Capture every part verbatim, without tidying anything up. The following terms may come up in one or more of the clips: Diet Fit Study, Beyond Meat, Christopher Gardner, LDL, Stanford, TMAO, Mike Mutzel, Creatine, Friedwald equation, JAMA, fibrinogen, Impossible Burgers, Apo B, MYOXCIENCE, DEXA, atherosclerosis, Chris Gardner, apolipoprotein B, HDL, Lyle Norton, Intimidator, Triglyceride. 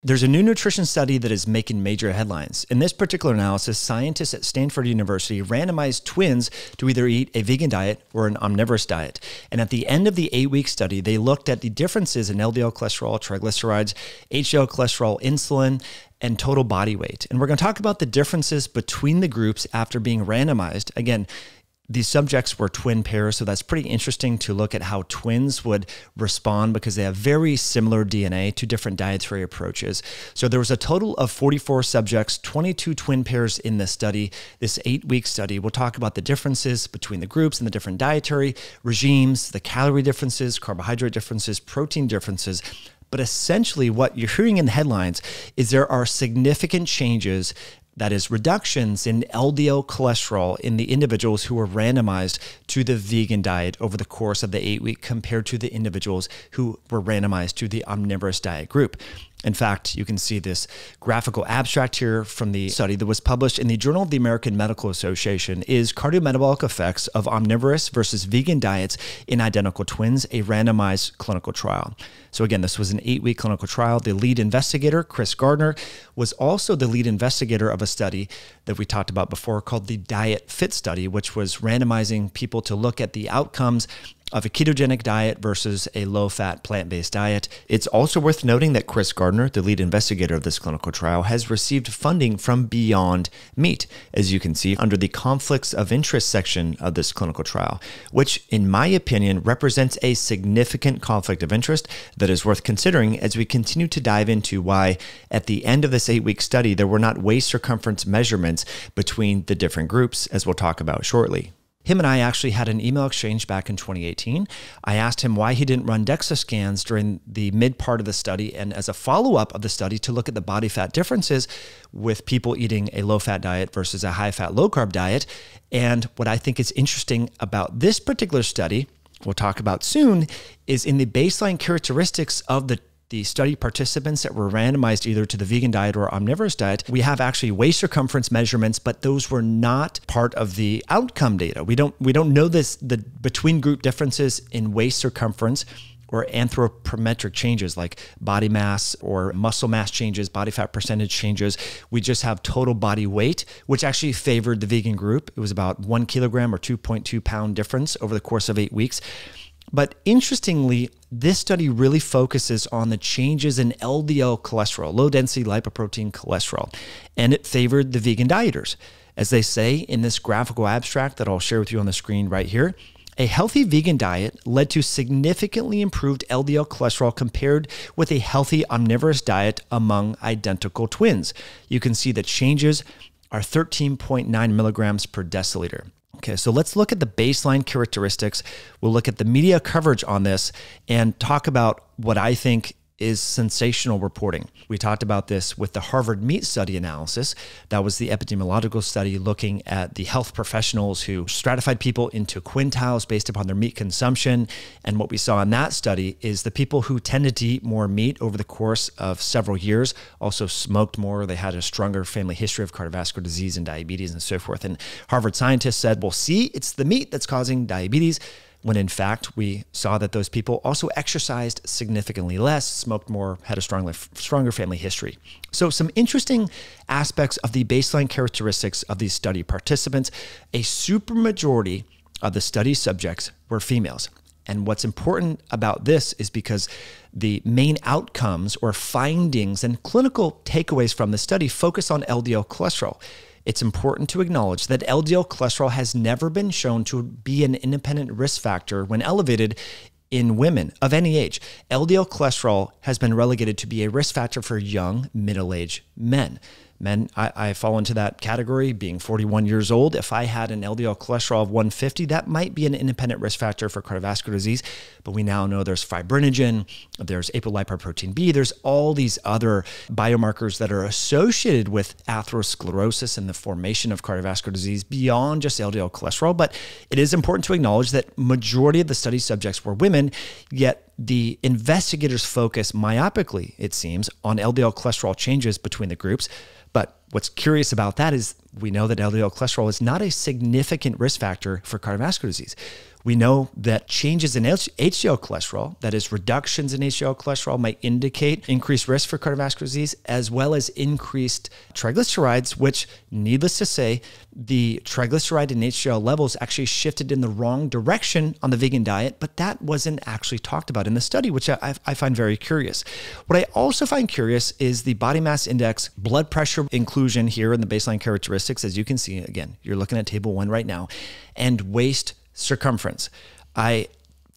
There's a new nutrition study that is making major headlines. In this particular analysis, scientists at Stanford University randomized twins to either eat a vegan diet or an omnivorous diet. And at the end of the eight-week study, they looked at the differences in L D L cholesterol, triglycerides, H D L cholesterol, insulin, and total body weight. And we're going to talk about the differences between the groups after being randomized. Again, these subjects were twin pairs, so that's pretty interesting to look at how twins would respond because they have very similar D N A to different dietary approaches. So there was a total of forty-four subjects, twenty-two twin pairs in this study, this eight-week study. We'll talk about the differences between the groups and the different dietary regimes, the calorie differences, carbohydrate differences, protein differences. But essentially what you're hearing in the headlines is there are significant changes, that is reductions in L D L cholesterol in the individuals who were randomized to the vegan diet over the course of the eight week compared to the individuals who were randomized to the omnivorous diet group. In fact, you can see this graphical abstract here from the study that was published in the Journal of the American Medical Association is Cardiometabolic Effects of Omnivorous versus Vegan Diets in Identical Twins, a randomized clinical trial. So again, this was an eight-week clinical trial. The lead investigator, Chris Gardner, was also the lead investigator of a study that we talked about before called the Diet Fit Study, which was randomizing people to look at the outcomes of a ketogenic diet versus a low-fat, plant-based diet. It's also worth noting that Chris Gardner, the lead investigator of this clinical trial, has received funding from Beyond Meat, as you can see under the conflicts of interest section of this clinical trial, which, in my opinion, represents a significant conflict of interest that is worth considering as we continue to dive into why, at the end of this eight-week study, there were not waist circumference measurements between the different groups, as we'll talk about shortly. Him and I actually had an email exchange back in twenty eighteen. I asked him why he didn't run DEXA scans during the mid part of the study and as a follow-up of the study to look at the body fat differences with people eating a low-fat diet versus a high-fat, low-carb diet. And what I think is interesting about this particular study, we'll talk about soon, is in the baseline characteristics of the The study participants that were randomized either to the vegan diet or omnivorous diet, we have actually waist circumference measurements, but those were not part of the outcome data. We don't we don't know this the between group differences in waist circumference or anthropometric changes like body mass or muscle mass changes, body fat percentage changes. We just have total body weight, which actually favored the vegan group. It was about one kilogram or two point two pound difference over the course of eight weeks. But interestingly, this study really focuses on the changes in L D L cholesterol, low-density lipoprotein cholesterol, and it favored the vegan dieters. As they say in this graphical abstract that I'll share with you on the screen right here, a healthy vegan diet led to significantly improved L D L cholesterol compared with a healthy omnivorous diet among identical twins. You can see the changes are thirteen point nine milligrams per deciliter. Okay, so let's look at the baseline characteristics. We'll look at the media coverage on this and talk about what I think is sensational reporting. We talked about this with the Harvard Meat Study analysis. That was the epidemiological study looking at the health professionals who stratified people into quintiles based upon their meat consumption. And what we saw in that study is the people who tended to eat more meat over the course of several years also smoked more. They had a stronger family history of cardiovascular disease and diabetes and so forth. And Harvard scientists said, well, see, it's the meat that's causing diabetes, when in fact, we saw that those people also exercised significantly less, smoked more, had a stronger, stronger family history. So some interesting aspects of the baseline characteristics of these study participants. A supermajority of the study subjects were females. And what's important about this is because the main outcomes or findings and clinical takeaways from the study focus on L D L cholesterol. It's important to acknowledge that L D L cholesterol has never been shown to be an independent risk factor when elevated in women of any age. L D L cholesterol has been relegated to be a risk factor for young, middle-aged men. Men, I, I fall into that category, being forty-one years old. If I had an L D L cholesterol of one fifty, that might be an independent risk factor for cardiovascular disease. But we now know there's fibrinogen, there's apolipoprotein B, there's all these other biomarkers that are associated with atherosclerosis and the formation of cardiovascular disease beyond just L D L cholesterol. But it is important to acknowledge that majority of the study subjects were women, yet the investigators focus myopically, it seems, on L D L cholesterol changes between the groups. But What's curious about that is we know that L D L cholesterol is not a significant risk factor for cardiovascular disease. We know that changes in H D L cholesterol, that is reductions in H D L cholesterol, might indicate increased risk for cardiovascular disease, as well as increased triglycerides, which, needless to say, the triglyceride and H D L levels actually shifted in the wrong direction on the vegan diet, but that wasn't actually talked about in the study, which I, I find very curious. What I also find curious is the body mass index, blood pressure inclusion here in the baseline characteristics. As you can see, again, you're looking at table one right now, and waist circumference. I,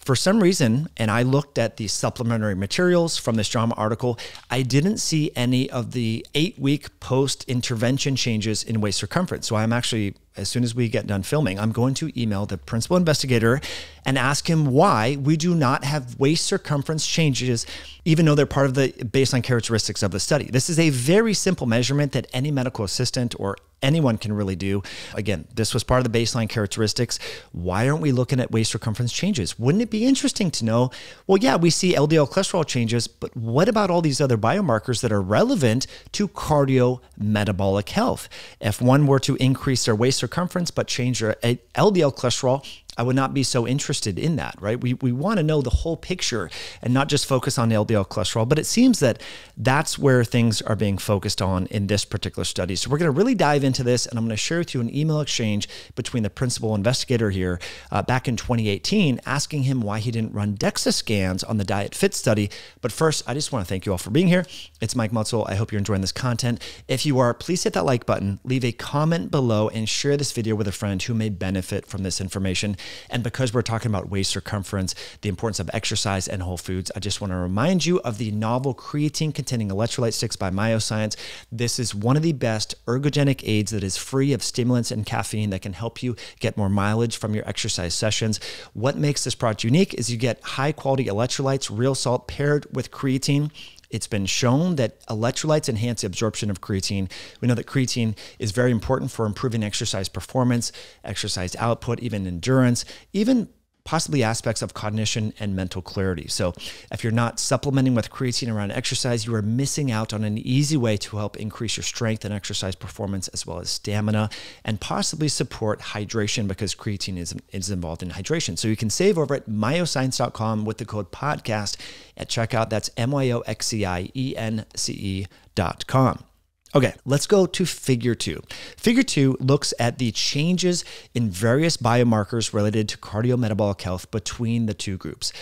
for some reason, and I looked at the supplementary materials from this JAMA article, I didn't see any of the eight week post-intervention changes in waist circumference. So I'm actually, as soon as we get done filming, I'm going to email the principal investigator and ask him why we do not have waist circumference changes, even though they're part of the baseline characteristics of the study. This is a very simple measurement that any medical assistant or anyone can really do. Again, this was part of the baseline characteristics. Why aren't we looking at waist circumference changes? Wouldn't it be interesting to know, well, yeah, we see L D L cholesterol changes, but what about all these other biomarkers that are relevant to cardiometabolic health? If one were to increase their waist circumference but change their L D L cholesterol, I would not be so interested in that, right? We, we want to know the whole picture and not just focus on L D L cholesterol, but it seems that that's where things are being focused on in this particular study. So we're going to really dive into this, and I'm going to share with you an email exchange between the principal investigator here uh, back in twenty eighteen, asking him why he didn't run DEXA scans on the Diet Fit study. But first, I just want to thank you all for being here. It's Mike Mutzel. I hope you're enjoying this content. If you are, please hit that like button, leave a comment below, and share this video with a friend who may benefit from this information. And because we're talking about waist circumference, the importance of exercise and whole foods, I just want to remind you of the novel creatine-containing electrolyte sticks by MYOXCIENCE. This is one of the best ergogenic aids that is free of stimulants and caffeine that can help you get more mileage from your exercise sessions. What makes this product unique is you get high-quality electrolytes, real salt paired with creatine. It's been shown that electrolytes enhance the absorption of creatine. We know that creatine is very important for improving exercise performance, exercise output, even endurance, even possibly aspects of cognition and mental clarity. So if you're not supplementing with creatine around exercise, you are missing out on an easy way to help increase your strength and exercise performance, as well as stamina, and possibly support hydration, because creatine is, is involved in hydration. So you can save over at myoscience dot com with the code podcast at checkout. That's M Y O X C I E N C E dot com. Okay, let's go to figure two. Figure two looks at the changes in various biomarkers related to cardiometabolic health between the two groups.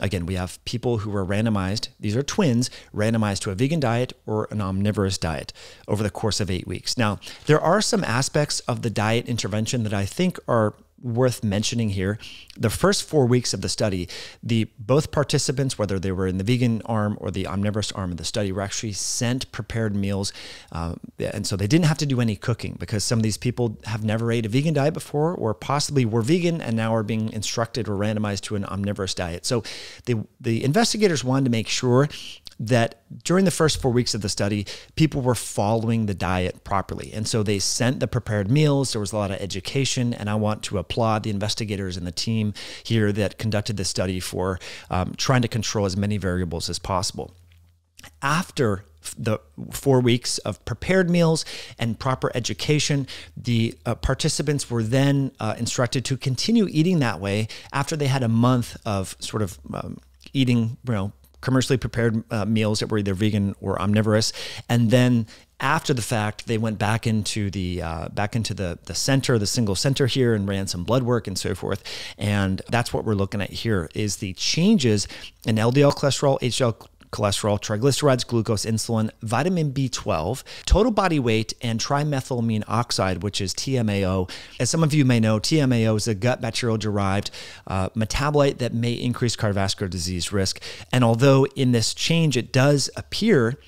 Again, we have people who were randomized, these are twins, randomized to a vegan diet or an omnivorous diet over the course of eight weeks. Now, there are some aspects of the diet intervention that I think are worth mentioning here. The first four weeks of the study, the both participants, whether they were in the vegan arm or the omnivorous arm of the study, were actually sent prepared meals. Uh, and so they didn't have to do any cooking, because some of these people have never ate a vegan diet before, or possibly were vegan and now are being instructed or randomized to an omnivorous diet. So the, the investigators wanted to make sure that during the first four weeks of the study, people were following the diet properly. And so they sent the prepared meals. There was a lot of education, and I want to applaud the investigators and the team here that conducted this study for um, trying to control as many variables as possible. After the four weeks of prepared meals and proper education, the uh, participants were then uh, instructed to continue eating that way after they had a month of sort of um, eating, you know, commercially prepared uh, meals that were either vegan or omnivorous. And then after the fact, they went back into the uh, back into the the center, the single center here, and ran some blood work and so forth. And that's what we're looking at here, is the changes in L D L cholesterol, H D L cholesterol, triglycerides, glucose, insulin, vitamin B twelve, total body weight, and trimethylamine oxide, which is T M A O. As some of you may know, T M A O is a gut bacterial-derived uh, metabolite that may increase cardiovascular disease risk. And although in this change, it does appear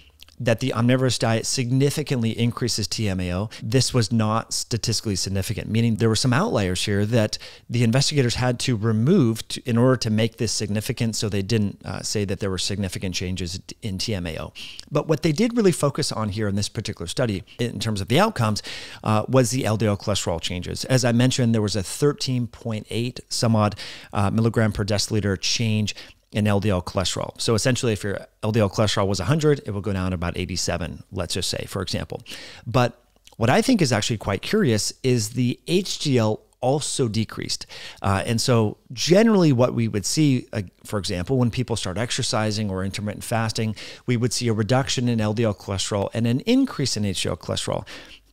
that the omnivorous diet significantly increases T M A O, this was not statistically significant, meaning there were some outliers here that the investigators had to remove to, in order to make this significant, so they didn't uh, say that there were significant changes in T M A O. But what they did really focus on here in this particular study, in terms of the outcomes, uh, was the L D L cholesterol changes. As I mentioned, there was a thirteen point eight some odd uh, milligram per deciliter change in L D L cholesterol. So essentially, if your L D L cholesterol was one hundred, it will go down about eighty-seven, let's just say, for example. But What I think is actually quite curious is the H D L also decreased. Uh, and so generally what we would see, uh, for example, when people start exercising or intermittent fasting, we would see a reduction in L D L cholesterol and an increase in H D L cholesterol.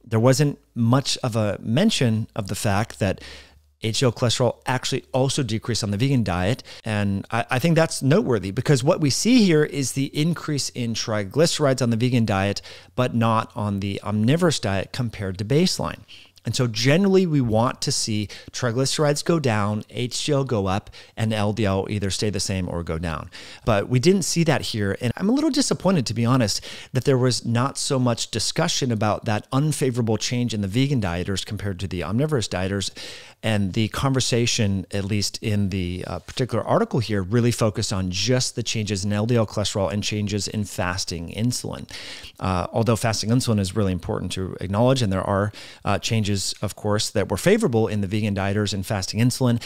There wasn't much of a mention of the fact that H D L cholesterol actually also decreased on the vegan diet. And I, I think that's noteworthy because what we see here is the increase in triglycerides on the vegan diet, but not on the omnivorous diet compared to baseline. And so generally we want to see triglycerides go down, H D L go up, and L D L either stay the same or go down. But we didn't see that here. And I'm a little disappointed, to be honest, that there was not so much discussion about that unfavorable change in the vegan dieters compared to the omnivorous dieters. And the conversation, at least in the uh, particular article here, really focused on just the changes in L D L cholesterol and changes in fasting insulin. Uh, although fasting insulin is really important to acknowledge, and there are uh, changes, of course, that were favorable in the vegan dieters and fasting insulin.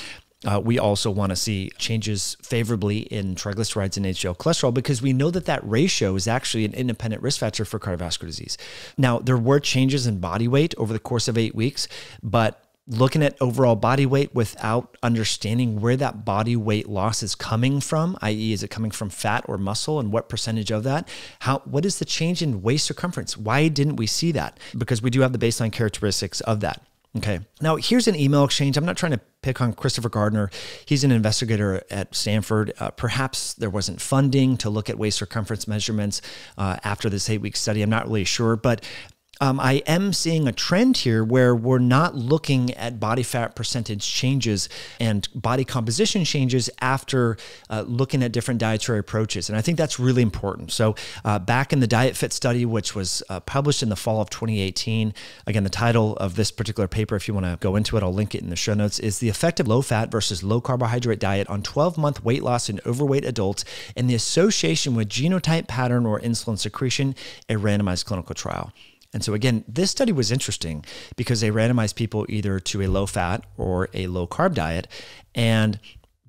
Uh, we also want to see changes favorably in triglycerides and H D L cholesterol because we know that that ratio is actually an independent risk factor for cardiovascular disease. Now, there were changes in body weight over the course of eight weeks, but looking at overall body weight without understanding where that body weight loss is coming from, that is is it coming from fat or muscle and what percentage of that? How, what is the change in waist circumference? Why didn't we see that? Because we do have the baseline characteristics of that. Okay. Now here's an email exchange. I'm not trying to pick on Christopher Gardner. He's an investigator at Stanford. Uh, perhaps there wasn't funding to look at waist circumference measurements uh, after this eight week study. I'm not really sure, but Um, I am seeing a trend here where we're not looking at body fat percentage changes and body composition changes after uh, looking at different dietary approaches. And I think that's really important. So uh, back in the Diet Fit Study, which was uh, published in the fall of twenty eighteen, again, the title of this particular paper, if you want to go into it, I'll link it in the show notes, is the effect of low fat versus low carbohydrate diet on twelve month weight loss in overweight adults and the association with genotype pattern or insulin secretion, a randomized clinical trial. And so again, this study was interesting because they randomized people either to a low fat or a low carb diet. And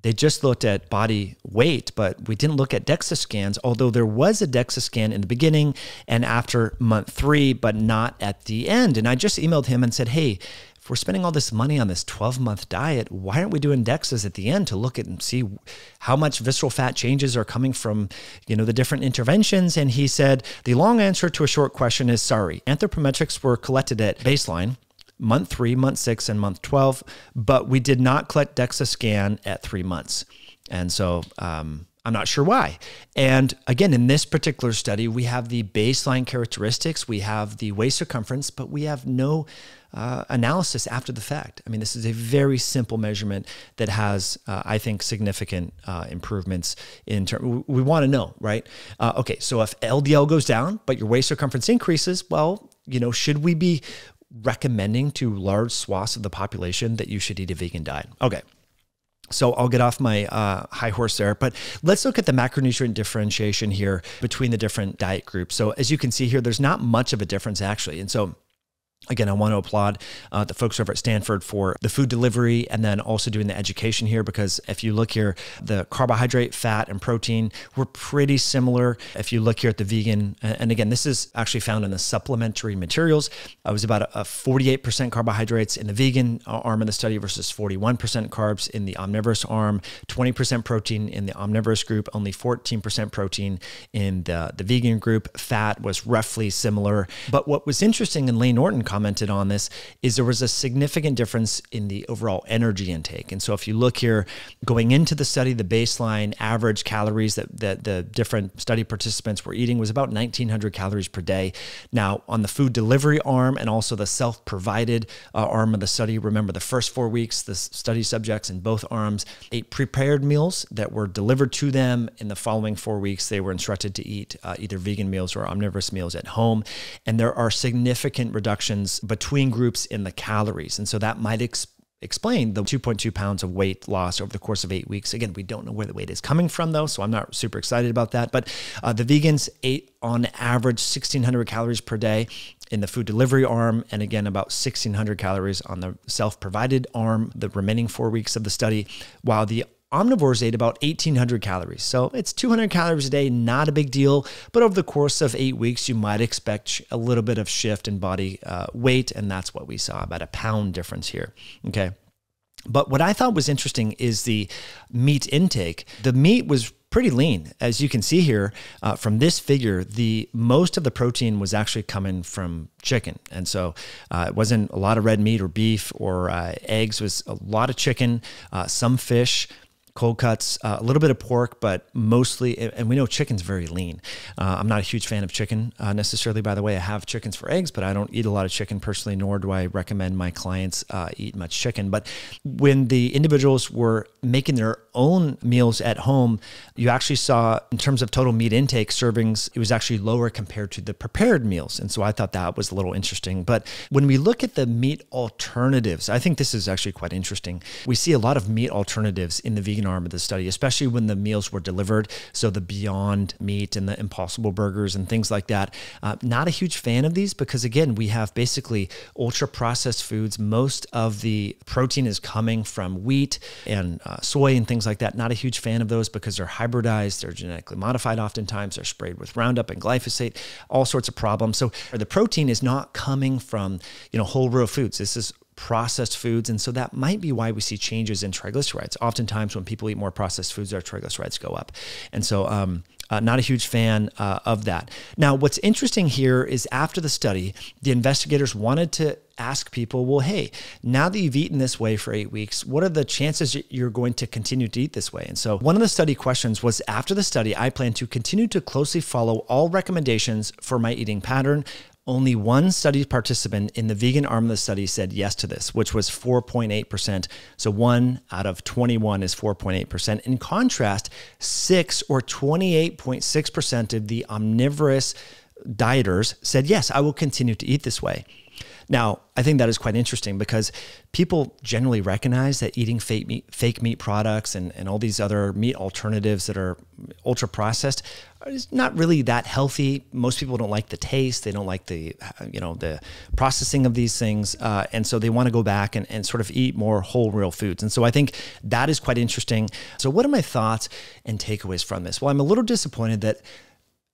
they just looked at body weight, but we didn't look at DEXA scans, although there was a DEXA scan in the beginning and after month three, but not at the end. And I just emailed him and said, hey, if we're spending all this money on this twelve month diet, why aren't we doing DEXAs at the end to look at and see how much visceral fat changes are coming from, you know, the different interventions? And he said, the long answer to a short question is sorry. Anthropometrics were collected at baseline, month three, month six, and month twelve, but we did not collect DEXA scan at three months. And so, um, I'm not sure why. And again, in this particular study, we have the baseline characteristics, we have the waist circumference, but we have no uh, analysis after the fact. I mean, this is a very simple measurement that has, uh, I think, significant uh, improvements in terms, we, we wanna know, right? Uh, okay, so if L D L goes down, but your waist circumference increases, well, you know, should we be recommending to large swaths of the population that you should eat a vegan diet? Okay. So I'll get off my uh, high horse there, but let's look at the macronutrient differentiation here between the different diet groups. So as you can see here, there's not much of a difference actually. And so again, I want to applaud uh, the folks over at Stanford for the food delivery and then also doing the education here, because if you look here, the carbohydrate, fat, and protein were pretty similar. If you look here at the vegan, and again, this is actually found in the supplementary materials. It was about a forty-eight percent carbohydrates in the vegan arm of the study versus forty-one percent carbs in the omnivorous arm, twenty percent protein in the omnivorous group, only fourteen percent protein in the, the vegan group. Fat was roughly similar. But what was interesting in Lyle Norton commented on this is there was a significant difference in the overall energy intake. And so if you look here, going into the study, the baseline average calories that, that the different study participants were eating was about nineteen hundred calories per day. Now on the food delivery arm and also the self-provided uh, arm of the study, remember the first four weeks, the study subjects in both arms ate prepared meals that were delivered to them. In the following four weeks, they were instructed to eat uh, either vegan meals or omnivorous meals at home. And there are significant reductions between groups in the calories. And so that might explain explained the two point two pounds of weight loss over the course of eight weeks. Again, we don't know where the weight is coming from though, so I'm not super excited about that. But uh, the vegans ate on average sixteen hundred calories per day in the food delivery arm, and again, about sixteen hundred calories on the self-provided arm, the remaining four weeks of the study, while the omnivores ate about eighteen hundred calories. So it's two hundred calories a day, not a big deal. But over the course of eight weeks, you might expect a little bit of shift in body uh, weight. And that's what we saw, about a pound difference here. Okay. But what I thought was interesting is the meat intake. The meat was pretty lean. As you can see here uh, from this figure, the most of the protein was actually coming from chicken. And so uh, it wasn't a lot of red meat or beef or uh, eggs. It was a lot of chicken, uh, some fish, cold cuts, uh, a little bit of pork, but mostly, and we know chicken's very lean. Uh, I'm not a huge fan of chicken uh, necessarily, by the way. I have chickens for eggs, but I don't eat a lot of chicken personally, nor do I recommend my clients uh, eat much chicken. But when the individuals were making their own meals at home, you actually saw in terms of total meat intake servings, it was actually lower compared to the prepared meals. And so I thought that was a little interesting. But when we look at the meat alternatives, I think this is actually quite interesting. We see a lot of meat alternatives in the vegan arm of the study, especially when the meals were delivered. So the Beyond Meat and the Impossible Burgers and things like that. Uh, not a huge fan of these because, again, we have basically ultra processed foods. Most of the protein is coming from wheat and uh, soy and things like that. Not a huge fan of those because they're hybridized, they're genetically modified oftentimes, they're sprayed with Roundup and glyphosate, all sorts of problems. So the protein is not coming from, you know, whole real foods. This is processed foods. And so that might be why we see changes in triglycerides. Oftentimes when people eat more processed foods, their triglycerides go up. And so um, uh, not a huge fan uh, of that. Now, what's interesting here is after the study, the investigators wanted to ask people, well, hey, now that you've eaten this way for eight weeks, what are the chances you're going to continue to eat this way? And so one of the study questions was, after the study, I plan to continue to closely follow all recommendations for my eating pattern. Only one study participant in the vegan arm of the study said yes to this, which was four point eight percent. So one out of twenty-one is four point eight percent. In contrast, six or twenty-eight point six percent of the omnivorous dieters said, yes, I will continue to eat this way. Now, I think that is quite interesting because people generally recognize that eating fake meat, fake meat products and, and all these other meat alternatives that are ultra processed is not really that healthy. Most people don't like the taste. They don't like the, you know, the processing of these things. Uh, and so they want to go back and, and sort of eat more whole real foods. And so I think that is quite interesting. So what are my thoughts and takeaways from this? Well, I'm a little disappointed that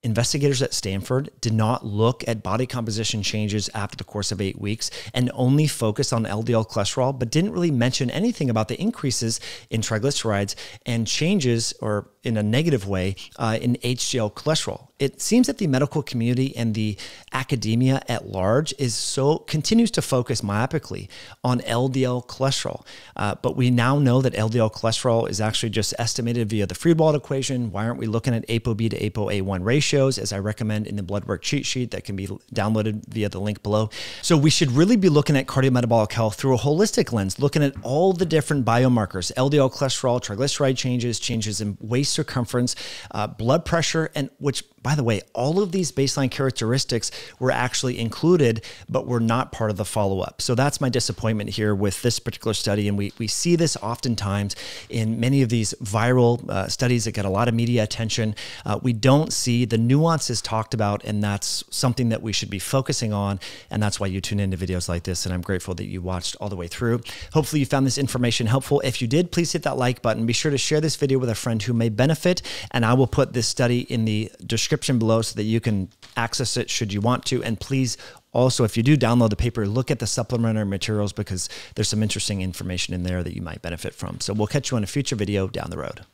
investigators at Stanford did not look at body composition changes after the course of eight weeks and only focused on L D L cholesterol, but didn't really mention anything about the increases in triglycerides and changes, or in a negative way, uh, in H D L cholesterol. It seems that the medical community and the academia at large is so continues to focus myopically on L D L cholesterol. Uh, but we now know that L D L cholesterol is actually just estimated via the Friedwald equation. Why aren't we looking at Apo B to Apo A one ratios, as I recommend in the blood work cheat sheet that can be downloaded via the link below? So we should really be looking at cardiometabolic health through a holistic lens, looking at all the different biomarkers, L D L cholesterol, triglyceride changes, changes in waist circumference, uh, blood pressure, and which, by the way, all of these baseline characteristics were actually included, but were not part of the follow-up. So that's my disappointment here with this particular study. And we, we see this oftentimes in many of these viral uh, studies that get a lot of media attention. Uh, we don't see the nuances talked about, and that's something that we should be focusing on. And that's why you tune into videos like this. And I'm grateful that you watched all the way through. Hopefully you found this information helpful. If you did, please hit that like button. Be sure to share this video with a friend who may benefit. And I will put this study in the description below so that you can access it should you want to. And please also, if you do download the paper, look at the supplementary materials because there's some interesting information in there that you might benefit from. So we'll catch you on a future video down the road.